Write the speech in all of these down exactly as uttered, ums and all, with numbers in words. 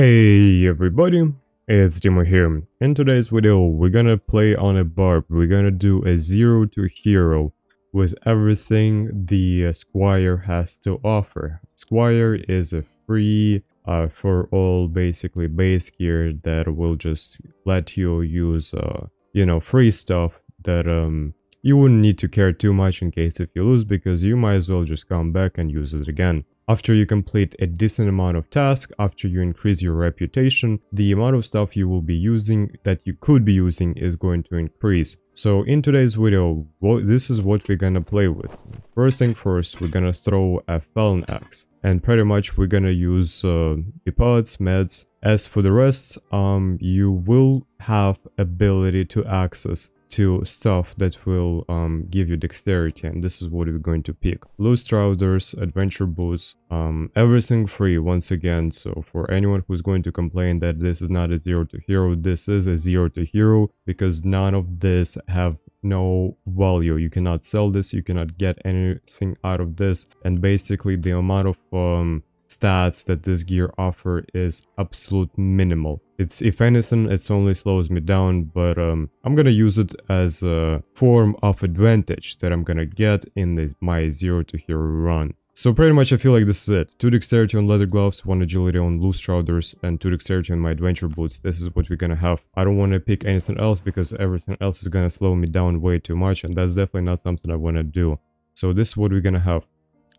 Hey everybody, it's Dimo here. In today's video, we're gonna play on a barb. We're gonna do a zero to hero with everything the Squire has to offer. Squire is a free uh, for all basically base gear that will just let you use, uh, you know, free stuff that um, you wouldn't need to care too much in case if you lose, because you might as well just come back and use it again. After you complete a decent amount of tasks, after you increase your reputation, the amount of stuff you will be using, that you could be using, is going to increase. So in today's video, well, this is what we're gonna play with. First thing first, we're gonna throw a Felon Axe. And pretty much we're gonna use uh, the pods, meds. As for the rest, um, you will have ability to access to stuff that will um, give you dexterity, and this is what we're going to pick. Loose trousers, adventure boots, um, everything free once again. So for anyone who's going to complain that this is not a zero to hero, this is a zero to hero, because none of this have no value. You cannot sell this, you cannot get anything out of this, and basically the amount of um, stats that this gear offer is absolute minimal. It's, if anything, it's only slows me down, but um, I'm gonna use it as a form of advantage that I'm gonna get in the, my zero to hero run. So pretty much I feel like this is it. two dexterity on leather gloves, one agility on loose trousers, and two dexterity on my adventure boots. This is what we're gonna have. I don't wanna pick anything else because everything else is gonna slow me down way too much, and that's definitely not something I wanna do. So this is what we're gonna have.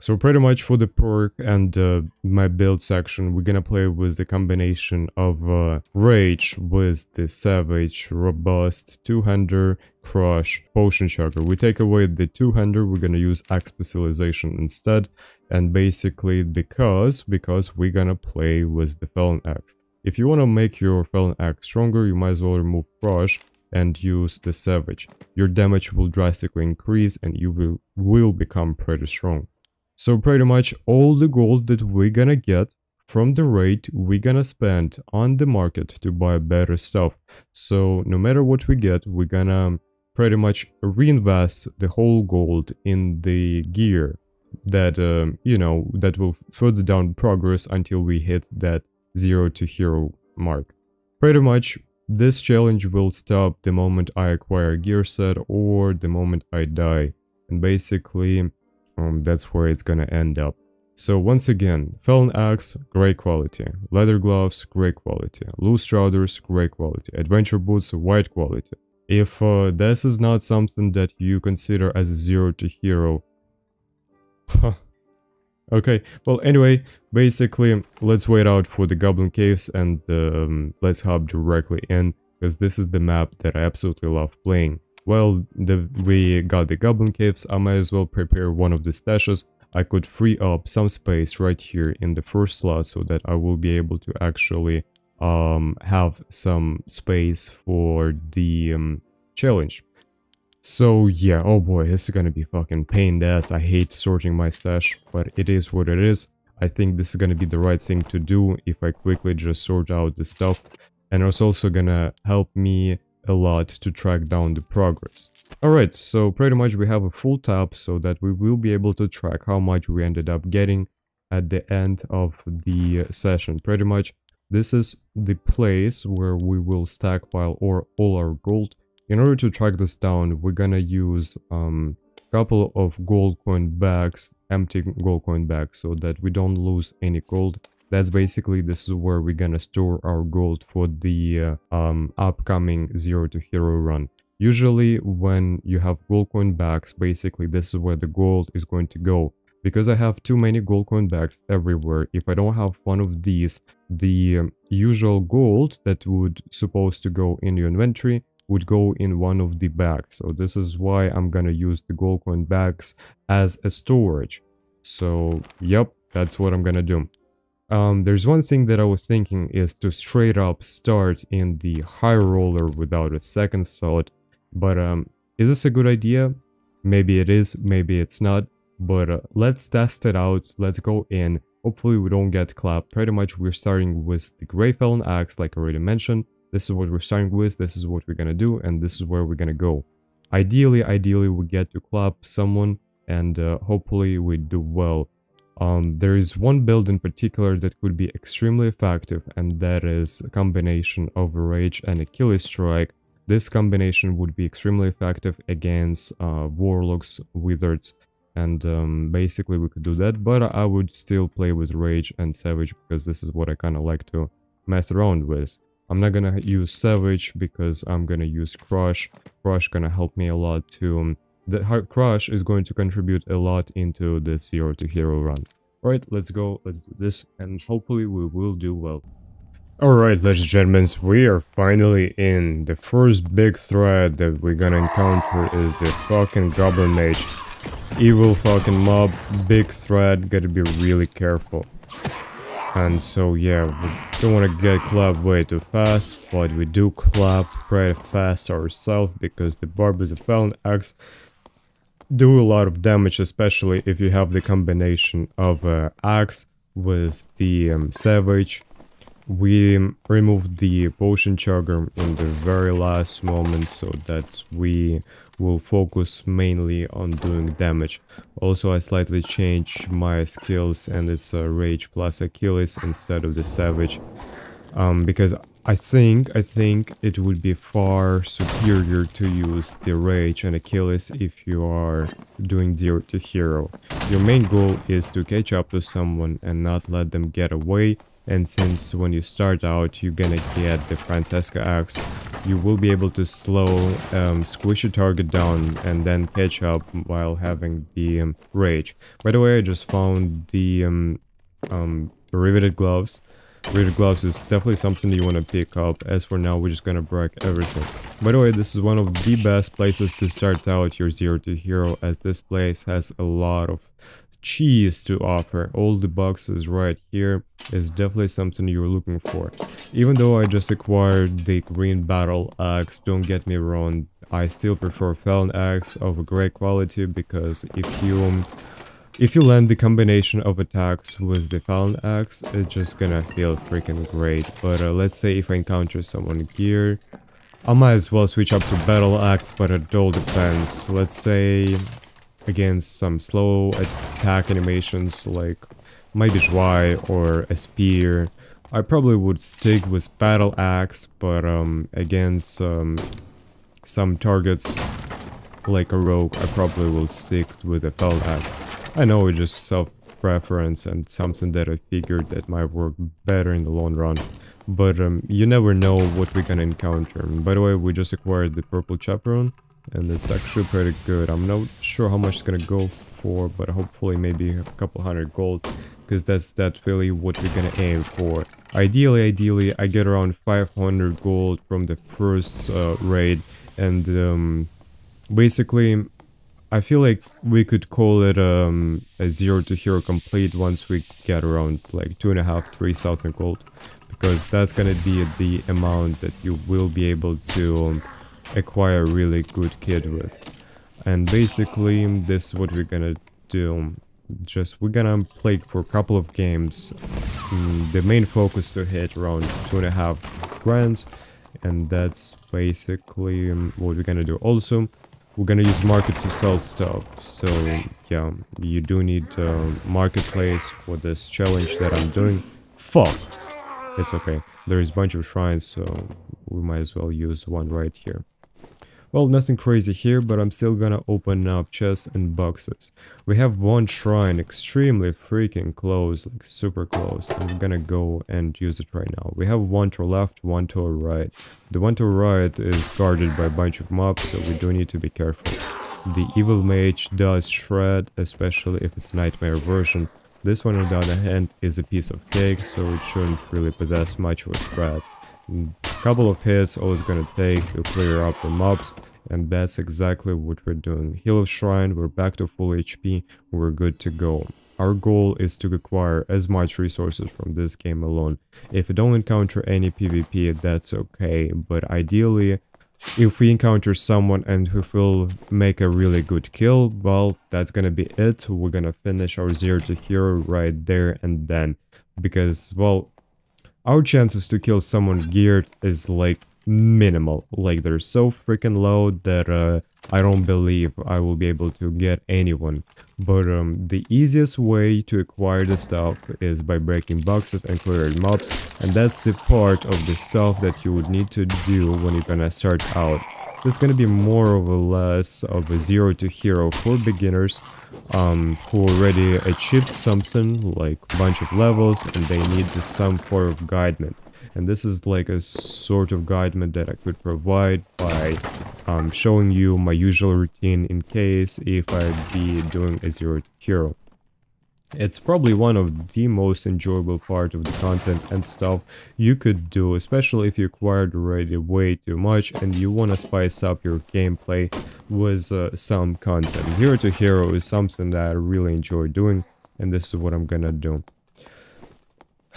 So pretty much for the perk and uh, my build section, we're gonna play with the combination of uh, Rage with the Savage, Robust, two-hander, Crush, Potion Chugger. We take away the two-hander, we're gonna use Axe Specialization instead, and basically because, because we're gonna play with the Felon Axe. If you wanna make your Felon Axe stronger, you might as well remove Crush and use the Savage. Your damage will drastically increase and you will, will become pretty strong. So pretty much all the gold that we're gonna get from the raid, we're gonna spend on the market to buy better stuff. So no matter what we get, we're gonna pretty much reinvest the whole gold in the gear that, um, you know, that will further down progress until we hit that zero to hero mark. Pretty much this challenge will stop the moment I acquire a gear set or the moment I die. And basically, Um, that's where it's gonna end up. So once again, Felon Axe, great quality. Leather gloves, great quality. Loose trousers, great quality. Adventure boots, wide quality. If uh, this is not something that you consider as a zero to hero, huh. Okay, well anyway, basically, let's wait out for the Goblin Caves and um, let's hop directly in, because this is the map that I absolutely love playing. Well, the, we got the Goblin Caves, I might as well prepare one of the stashes. I could free up some space right here in the first slot so that I will be able to actually um, have some space for the um, challenge. So yeah, oh boy, this is gonna be fucking pain in the ass. I hate sorting my stash, but it is what it is. I think this is gonna be the right thing to do if I quickly just sort out the stuff. And it's also gonna help me a lot to track down the progress. Alright, so pretty much we have a full tab so that we will be able to track how much we ended up getting at the end of the session. Pretty much this is the place where we will stockpile or all our gold. In order to track this down, we're gonna use um, a couple of gold coin bags, empty gold coin bags, so that we don't lose any gold. That's basically, this is where we're gonna store our gold for the uh, um, upcoming zero to hero run. Usually when you have gold coin bags, basically this is where the gold is going to go. Because I have too many gold coin bags everywhere, if I don't have one of these, the um, usual gold that would supposed to go in your inventory would go in one of the bags. So this is why I'm gonna use the gold coin bags as a storage. So yep, that's what I'm gonna do. Um, there's one thing that I was thinking is to straight up start in the High Roller without a second thought, but um, is this a good idea? Maybe it is, maybe it's not, but uh, let's test it out, let's go in, hopefully we don't get clapped. Pretty much we're starting with the Grey Felon Axe, like I already mentioned. This is what we're starting with, this is what we're gonna do, and this is where we're gonna go. Ideally, ideally we get to clap someone, and uh, hopefully we do well. Um, there is one build in particular that could be extremely effective, and that is a combination of Rage and Achilles Strike. This combination would be extremely effective against uh, Warlocks, Wizards, and um, basically we could do that, but I would still play with Rage and Savage because this is what I kind of like to mess around with. I'm not gonna use Savage because I'm gonna use Crush. Crush gonna help me a lot to... The Crush is going to contribute a lot into the Zero to Hero run. Alright, let's go, let's do this, and hopefully we will do well. Alright, ladies and gentlemen, we are finally in. The first big threat that we're gonna encounter is the fucking Goblin Mage. Evil fucking mob, big threat, gotta be really careful. And so yeah, we don't want to get clapped way too fast, but we do clap pretty fast ourselves because the Barb is a Felon Axe. Do a lot of damage, especially if you have the combination of uh, Axe with the um, Savage. We um, removed the Potion Chugger in the very last moment so that we will focus mainly on doing damage. Also, I slightly changed my skills and it's uh, Rage plus Achilles instead of the Savage. Um, because I think, I think it would be far superior to use the Rage and Achilles if you are doing Zero to Hero. Your main goal is to catch up to someone and not let them get away. And since when you start out, you're gonna get the Francisca Axe, you will be able to slow, um, squish your target down and then catch up while having the um, Rage. By the way, I just found the um, um, Riveted Gloves. Riveted Gloves is definitely something you want to pick up. As for now, we're just gonna break everything. By the way, this is one of the best places to start out your Zero to Hero, as this place has a lot of cheese to offer. All the boxes right here is definitely something you're looking for. Even though I just acquired the green battle axe, don't get me wrong, I still prefer Felon Axe of a great quality, because if you if you land the combination of attacks with the Felon Axe, it's just gonna feel freaking great. But uh, let's say if I encounter someone here, I might as well switch up to battle axe, but it all depends. Let's say against some slow attack animations like maybe Zwei or a spear, I probably would stick with battle axe, but um, against um, some targets like a rogue, I probably will stick with a Felon Axe. I know it's just self-preference and something that I figured that might work better in the long run, but um, you never know what we're gonna encounter. By the way, we just acquired the purple chaperone, and it's actually pretty good. I'm not sure how much it's gonna go for, but hopefully maybe a couple hundred gold, because that's that's really what we're gonna aim for. Ideally, ideally, I get around five hundred gold from the first uh, raid, and um, basically, I feel like we could call it um, a Zero to Hero complete once we get around like two and a half, three thousand gold, because that's gonna be the amount that you will be able to Um, acquire a really good kit with. And basically this is what we're gonna do. Just we're gonna play for a couple of games. Mm, the main focus to hit around two and a half grands, and that's basically um, what we're gonna do. Also, we're gonna use market to sell stuff, so yeah, you do need uh, marketplace for this challenge that I'm doing. Fuck, it's okay, there is a bunch of shrines, so we might as well use one right here. Well, nothing crazy here, but I'm still gonna open up chests and boxes. We have one shrine extremely freaking close, like super close. I'm gonna go and use it right now. We have one to left, one to our right. The one to our right is guarded by a bunch of mobs, so we do need to be careful. The evil mage does shred, especially if it's nightmare version. This one, on the other hand, is a piece of cake, so it shouldn't really possess much of a threat. Couple of hits all it's gonna take to clear up the mobs, and that's exactly what we're doing. Heal of Shrine, we're back to full H P, we're good to go. Our goal is to acquire as much resources from this game alone. If we don't encounter any PvP, that's okay, but ideally, if we encounter someone and who will make a really good kill, well, that's gonna be it. We're gonna finish our Zero to Hero right there and then, because, well, our chances to kill someone geared is like minimal. Like, they're so freaking low that uh, I don't believe I will be able to get anyone. But um, the easiest way to acquire the stuff is by breaking boxes and clearing mobs, and that's the part of the stuff that you would need to do when you're gonna start out. This is gonna be more or less of a zero to hero for beginners um, who already achieved something, like a bunch of levels, and they need some form of guidance. And this is like a sort of guidance that I could provide by um, showing you my usual routine in case if I'd be doing a zero to hero. It's probably one of the most enjoyable part of the content and stuff you could do, especially if you acquired already way too much and you want to spice up your gameplay with uh, some content. Hero to hero is something that I really enjoy doing, and this is what I'm gonna do.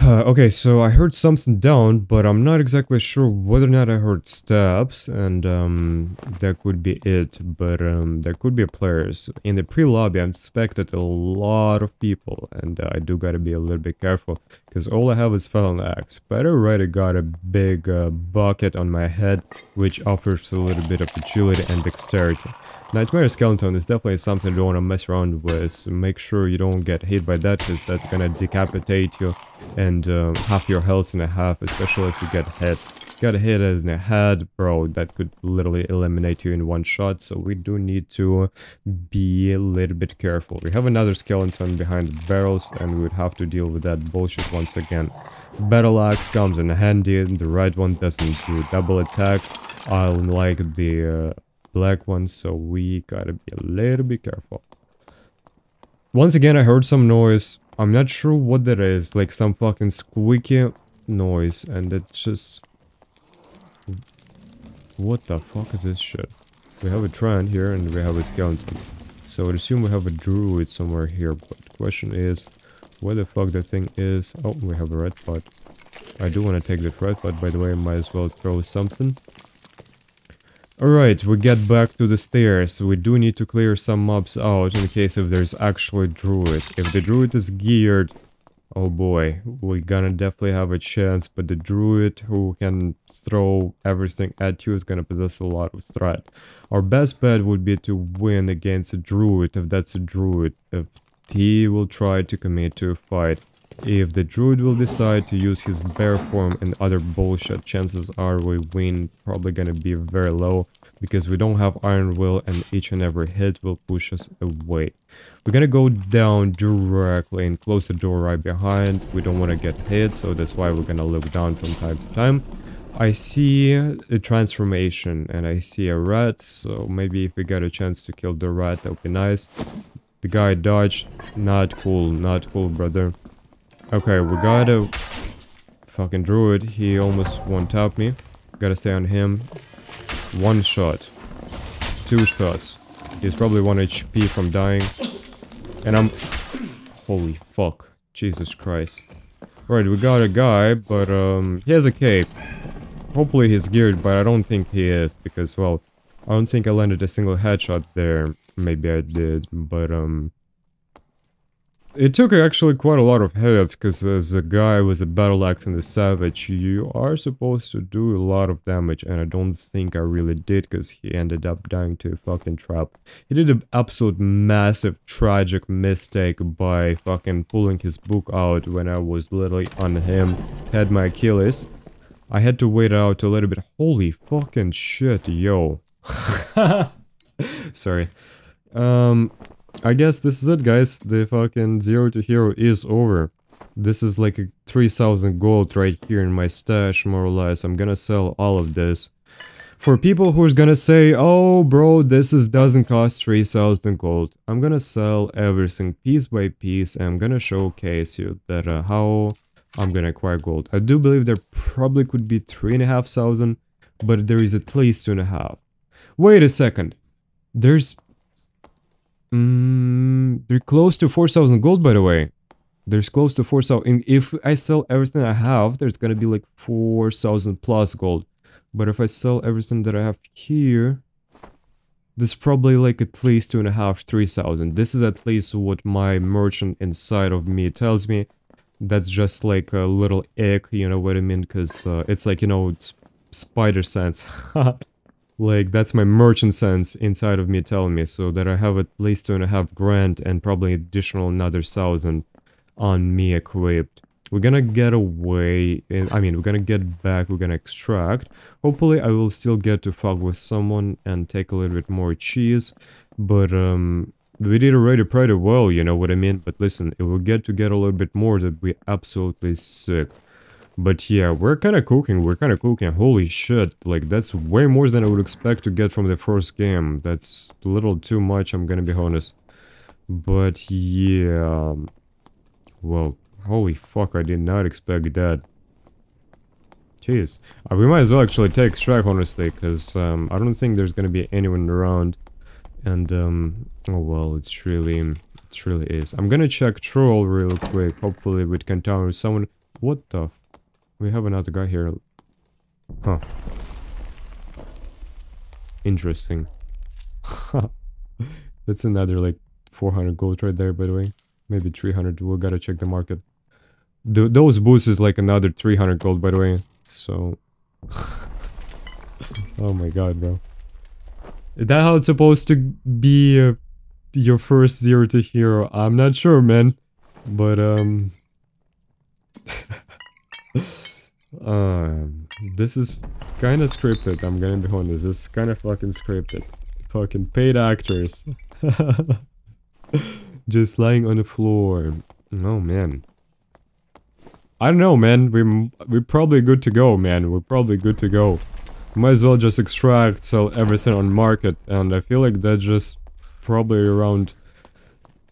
Uh, okay, so I heard something down, but I'm not exactly sure whether or not I heard steps, and um, that could be it, but um, there could be players. In the pre-lobby, I expected a lot of people, and uh, I do gotta be a little bit careful, because all I have is Felon Axe, but I already got a big uh, bucket on my head, which offers a little bit of agility and dexterity. Nightmare Skeleton is definitely something you don't want to mess around with, so make sure you don't get hit by that, because that's gonna decapitate you and um, half your health in a half, especially if you get hit. Got hit in the head, bro, that could literally eliminate you in one shot, so we do need to be a little bit careful. We have another skeleton behind the barrels, and we'd have to deal with that bullshit once again. Battle Axe comes in handy, the right one doesn't do double attack, unlike the... Uh, black one, so we gotta be a little bit careful. Once again, I heard some noise. I'm not sure what that is, like some fucking squeaky noise, and it's just... What the fuck is this shit? We have a Trant here, and we have a skeleton. So I'd assume we have a Druid somewhere here, but the question is, where the fuck that thing is? Oh, we have a red pot. I do want to take the red pot, by the way, I might as well throw something. Alright, we get back to the stairs. We do need to clear some mobs out in case if there's actually a druid. If the druid is geared, oh boy, we're gonna definitely have a chance, but the druid who can throw everything at you is gonna possess a lot of threat. Our best bet would be to win against a druid, if that's a druid, if he will try to commit to a fight. If the druid will decide to use his bear form and other bullshit, chances are we win probably gonna be very low, because we don't have iron will and each and every hit will push us away. We're gonna go down directly and close the door right behind. We don't want to get hit, so that's why we're gonna look down from time to time. I see a transformation and I see a rat, so maybe if we get a chance to kill the rat, that would be nice. The guy dodged. Not cool, not cool, brother. Okay, we got a fucking druid. He almost one-tapped me. Gotta stay on him. One shot. Two shots. He's probably one H P from dying. And I'm... Holy fuck. Jesus Christ. Alright, we got a guy, but um, he has a cape. Hopefully he's geared, but I don't think he is, because, well, I don't think I landed a single headshot there. Maybe I did, but um... it took actually quite a lot of heads, because as a guy with a battle axe and a savage, you are supposed to do a lot of damage, and I don't think I really did, because he ended up dying to a fucking trap. He did an absolute massive tragic mistake by fucking pulling his book out when I was literally on him, had my Achilles. I had to wait out a little bit. Holy fucking shit, yo. Sorry. Um... I guess this is it, guys. The fucking zero to hero is over. This is like three thousand gold right here in my stash, more or less. I'm gonna sell all of this. For people who's gonna say, oh bro, this is doesn't cost three thousand gold, I'm gonna sell everything piece by piece, and I'm gonna showcase you that uh, how I'm gonna acquire gold. I do believe there probably could be three and a half thousand, but there is at least two and a half. Wait a second. There's Mm, they're close to four thousand gold, by the way. There's close to four thousand. If I sell everything I have, there's gonna be like four thousand plus gold. But if I sell everything that I have here, there's probably like at least two and a half, three thousand. This is at least what my merchant inside of me tells me. That's just like a little egg, you know what I mean? Because uh, it's like, you know, it's spider sense. Like, that's my merchant sense inside of me telling me, so that I have at least two and a half grand and probably additional another thousand on me equipped. We're gonna get away, in, I mean, we're gonna get back, we're gonna extract. Hopefully I will still get to fuck with someone and take a little bit more cheese, but um, we did already pretty well, you know what I mean? But listen, if we get to get a little bit more, that'd be absolutely sick. But yeah, we're kind of cooking, we're kind of cooking, holy shit, like that's way more than I would expect to get from the first game. That's a little too much, I'm gonna be honest. But yeah, well, holy fuck, I did not expect that. Jeez, uh, we might as well actually take strike, honestly, because um, I don't think there's gonna be anyone around. And um, oh well, it's really, it really is. I'm gonna check troll real quick, hopefully we can talk with someone. What the fuck? We have another guy here. Huh. Interesting. That's another like four hundred gold right there, by the way. Maybe three hundred, we gotta check the market. Th those boots is like another three hundred gold, by the way. So... oh my god, bro. Is that how it's supposed to be uh, your first zero to hero? I'm not sure, man. But, um... Uh, this is kind of scripted, I'm gonna be honest. This is kind of fucking scripted. Fucking paid actors. Just lying on the floor. Oh, man. I don't know, man. We, we're probably good to go, man. We're probably good to go. Might as well just extract, sell everything on market. And I feel like that's just probably around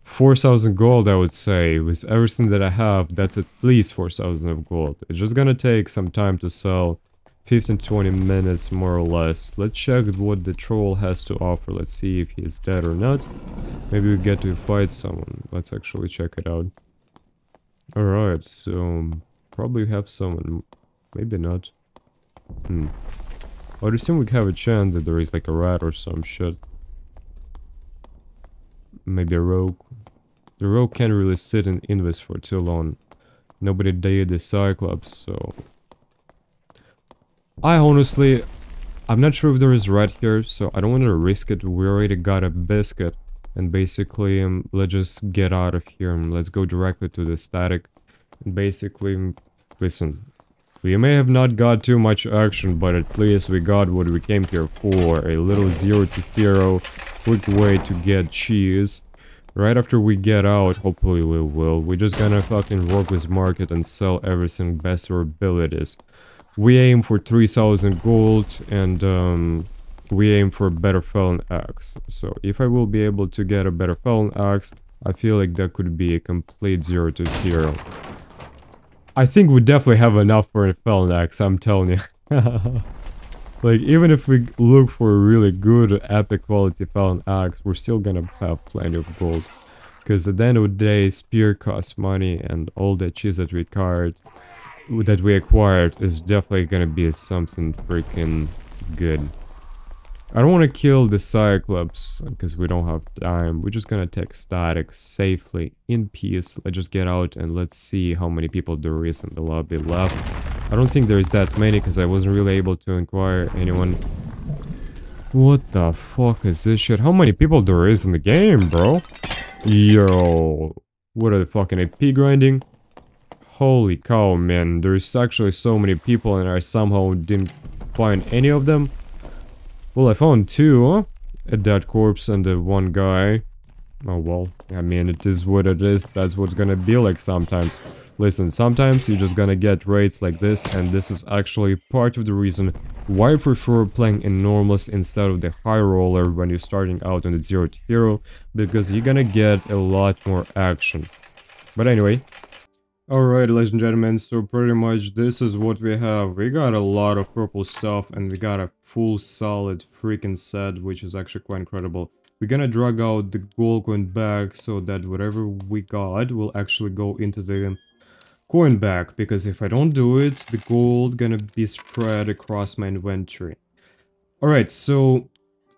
four thousand gold, I would say. With everything that I have, that's at least four thousand of gold. It's just gonna take some time to sell, fifteen to twenty minutes more or less. Let's check what the troll has to offer. Let's see if he's dead or not. Maybe we get to fight someone. Let's actually check it out. Alright, so probably have someone, maybe not. Hmm. I would assume we have a chance that there is like a rat or some shit. Maybe a rogue. The rogue can't really sit and invest for too long. Nobody did the Cyclops, so... I honestly... I'm not sure if there is rat here, so I don't want to risk it. We already got a biscuit. And basically, um, let's just get out of here and let's go directly to the static. And basically, listen. We may have not got too much action, but at least we got what we came here for. A little zero to hero, quick way to get cheese. Right after we get out, hopefully we will, we're just gonna fucking work with market and sell everything best to our abilities. We aim for three thousand gold and um, we aim for a better Felon Axe. So if I will be able to get a better Felon Axe, I feel like that could be a complete zero to hero. I think we definitely have enough for a Felon Axe, I'm telling you. Like, even if we look for a really good, epic quality Felon Axe, we're still gonna have plenty of gold. Because at the end of the day, spear costs money, and all the cheese that we acquired, that we acquired is definitely gonna be something freaking good. I don't want to kill the Cyclops, because we don't have time. We're just gonna take static safely, in peace. Let's just get out and let's see how many people there is in the lobby left. I don't think there is that many, because I wasn't really able to inquire anyone. What the fuck is this shit? How many people there is in the game, bro? Yo. What are the fucking A P grinding? Holy cow, man. There is actually so many people and I somehow didn't find any of them. Well, I found two, huh? A dead corpse and the one guy. Oh well, I mean, it is what it is, that's what's gonna be like sometimes. Listen, sometimes you're just gonna get raids like this, and this is actually part of the reason why I prefer playing Enormous instead of the High Roller when you're starting out on the Zero to Hero, because you're gonna get a lot more action. But anyway... Alright, ladies and gentlemen, so pretty much this is what we have. We got a lot of purple stuff and we got a full solid freaking set, which is actually quite incredible. We're gonna drag out the gold coin bag so that whatever we got will actually go into the coin bag, because if I don't do it, the gold gonna be spread across my inventory. Alright, so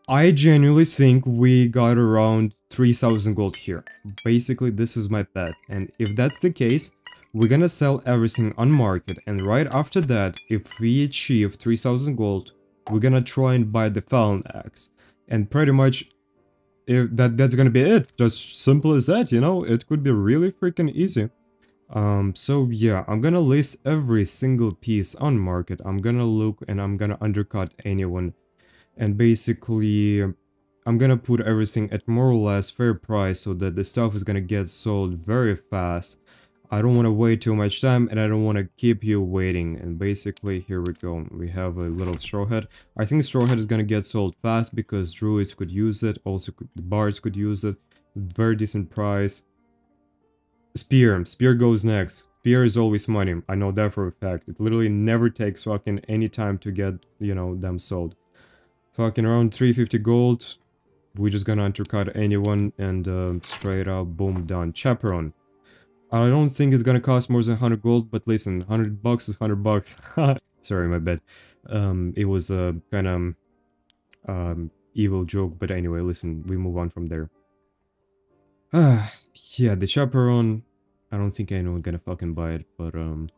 I genuinely think we got around three thousand gold here. Basically, this is my bet, and if that's the case, We're gonna sell everything on market, and right after that, if we achieve three thousand gold, we're gonna try and buy the Felon Axe. And pretty much if that that's gonna be it. Just simple as that, you know, it could be really freaking easy. Um, so yeah, I'm gonna list every single piece on market. I'm gonna look and I'm gonna undercut anyone. And basically, I'm gonna put everything at more or less fair price so that the stuff is gonna get sold very fast. I don't want to wait too much time, and I don't want to keep you waiting. And basically, here we go. We have a little straw hat. I think straw hat is going to get sold fast because druids could use it. Also, could, the bards could use it. Very decent price. Spear. Spear goes next. Spear is always money. I know that for a fact. It literally never takes fucking any time to get, you know, them sold. Fucking around three fifty gold. We're just going to undercut anyone and uh, straight up, boom, done. Chaperone. I don't think it's gonna cost more than one hundred gold, but listen, one hundred bucks is one hundred bucks. Sorry, my bad. Um, it was a kind of um, evil joke, but anyway, listen, we move on from there. Uh, yeah, the chaperone, I don't think anyone's gonna fucking buy it, but um,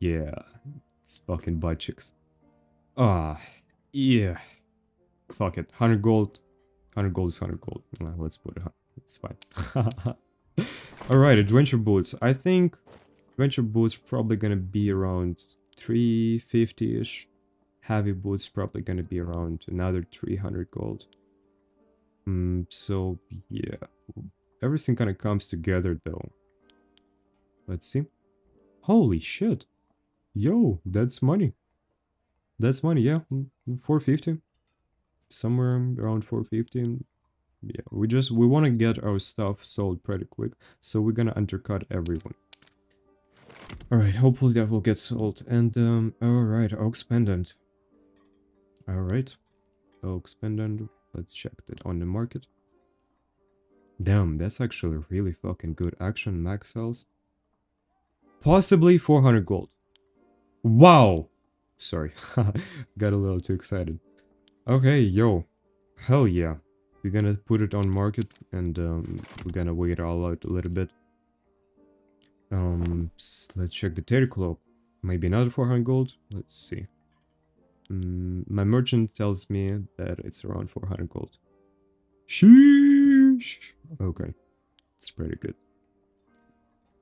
yeah, it's fucking butt chicks. Ah, uh, yeah, fuck it, one hundred gold, one hundred gold is one hundred gold. Nah, let's put it, it's fine. Alright, adventure boots. I think adventure boots probably gonna be around three fifty-ish. Heavy boots probably gonna be around another three hundred gold. Mm, so, yeah. Everything kind of comes together, though. Let's see. Holy shit. Yo, that's money. That's money, yeah. four fifty. Somewhere around four fifty. Yeah, we just we want to get our stuff sold pretty quick, so we're gonna undercut everyone. All right, hopefully that will get sold. And um, all right, ox pendant. All right, ox pendant. Let's check that on the market. Damn, that's actually really fucking good action. Max sells possibly four hundred gold. Wow. Sorry, got a little too excited. Okay, yo, hell yeah. We're gonna put it on market, and um, we're gonna wait all out a little bit. Um, let's check the terry cloak. Maybe another four hundred gold. Let's see. Um, my merchant tells me that it's around four hundred gold. Sheesh. Okay, it's pretty good.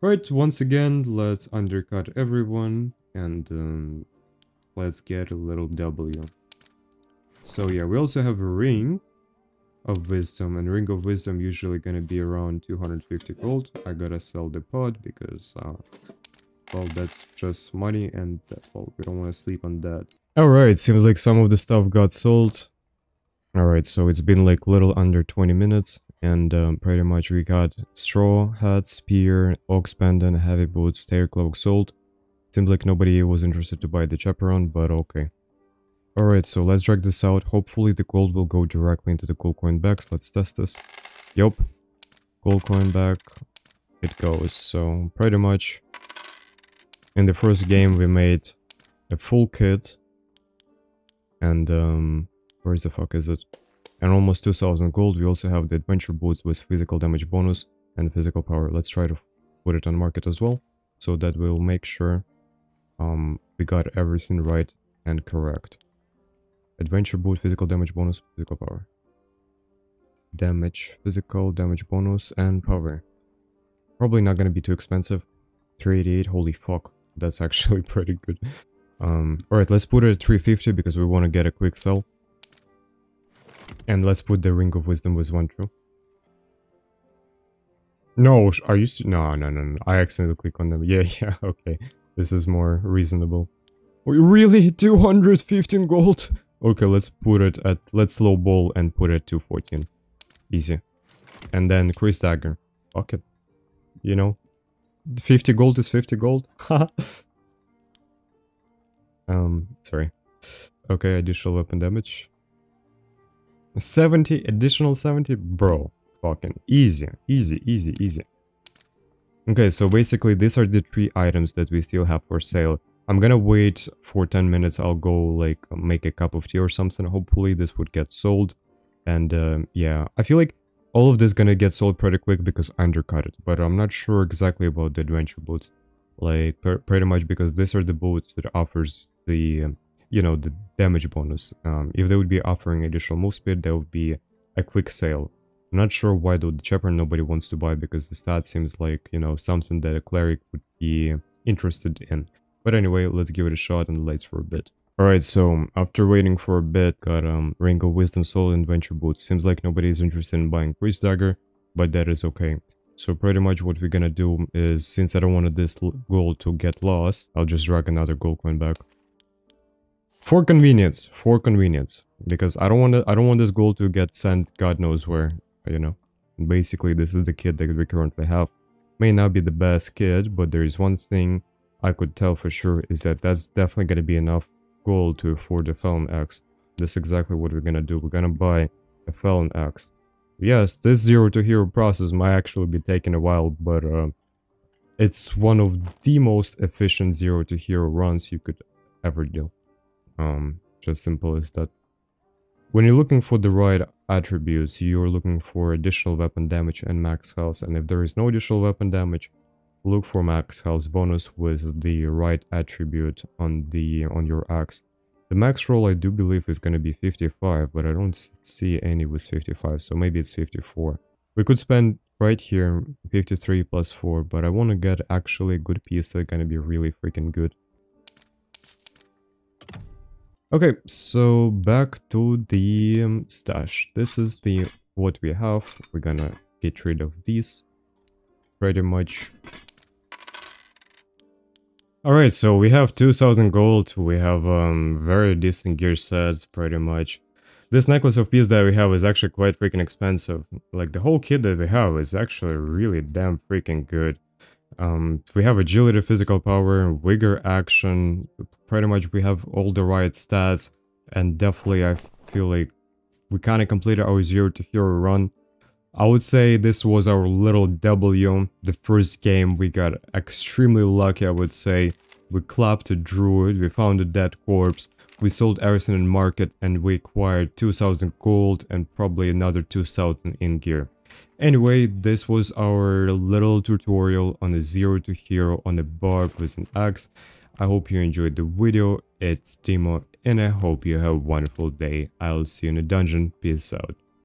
Right, once again, let's undercut everyone, and um, let's get a little W. So yeah, we also have a ring of wisdom, and ring of wisdom usually gonna be around two hundred fifty gold. I gotta sell the pod because uh well, that's just money, and that, well, we don't want to sleep on that. All right, seems like some of the stuff got sold. All right, so it's been like little under twenty minutes, and um, pretty much we got straw hat, spear, ox pendant, heavy boots, terry cloak sold. Seems like nobody was interested to buy the chaperone, but okay. Alright, so let's drag this out. Hopefully the gold will go directly into the gold coin bags. Let's test this. Yup. Gold coin bag. It goes. So pretty much in the first game we made a full kit. And um where the fuck is it? And almost two thousand gold. We also have the adventure boots with physical damage bonus and physical power. Let's try to put it on market as well. So that we'll make sure um we got everything right and correct. Adventure boot, physical damage bonus, physical power. Damage, physical damage bonus, and power. Probably not gonna be too expensive. three eighty-eight, holy fuck. That's actually pretty good. Um, Alright, let's put it at three fifty because we want to get a quick sell. And let's put the Ring of Wisdom with one true. No, are you... No, no, no, no. I accidentally clicked on them. Yeah, yeah, okay. This is more reasonable. We really? two hundred fifteen gold? Okay, let's put it at, let's lowball and put it to fourteen. Easy. And then Chris Dagger. Fuck it. You know, fifty gold is fifty gold. um, sorry. Okay, additional weapon damage. seventy, additional seventy? Bro, fucking easy, easy, easy, easy. Okay, so basically these are the three items that we still have for sale. I'm gonna wait for ten minutes. I'll go like make a cup of tea or something. Hopefully this would get sold. And um, yeah, I feel like All of this gonna get sold pretty quick because I undercut it, but I'm not sure exactly about the adventure boots. Like, per pretty much because these are the boots that offers the, you know, the damage bonus. Um, if they would be offering additional move speed, that would be a quick sale. I'm not sure why though the chaperone nobody wants to buy, because the stat seems like, you know, something that a cleric would be interested in. But anyway, let's give it a shot and let's for a bit. Alright, so after waiting for a bit, got um, Ring of Wisdom, Soul, and Venture Boots. Seems like nobody is interested in buying Priest Dagger, but that is okay. So pretty much what we're gonna do is, since I don't want this gold to get lost, I'll just drag another gold coin back. For convenience, for convenience. Because I don't want to, I don't want this gold to get sent God knows where, you know. And basically, this is the kit that we currently have. May not be the best kit, but there is one thing I could tell for sure, is that that's definitely gonna be enough gold to afford a Felon Axe. That's exactly what we're gonna do. We're gonna buy a Felon Axe. Yes, this zero to hero process might actually be taking a while, but uh, it's one of the most efficient zero to hero runs you could ever do. Um, just simple as that. When you're looking for the right attributes, you're looking for additional weapon damage and max health, and if there is no additional weapon damage, look for max health bonus with the right attribute on the on your axe. The max roll I do believe is going to be fifty-five, but I don't see any with fifty-five, so maybe it's fifty-four. We could spend right here fifty-three plus four, but I want to get actually a good piece that's going to be really freaking good. Okay, so back to the um, stash. This is the what we have. We're gonna get rid of these pretty much. Alright, so we have two thousand gold, we have um very decent gear set, pretty much. This necklace of peace that we have is actually quite freaking expensive. Like, the whole kit that we have is actually really damn freaking good. Um, we have agility, physical power, vigor, action, pretty much we have all the right stats. And definitely I feel like we kind of completed our zero to hero run. I would say this was our little W. The first game we got extremely lucky, I would say. We clapped a druid, we found a dead corpse, we sold everything in market, and we acquired two thousand gold and probably another two thousand in gear. Anyway, this was our little tutorial on a zero to hero on a barb with an axe. I hope you enjoyed the video. It's Dimo, and I hope you have a wonderful day. I'll see you in the dungeon. Peace out.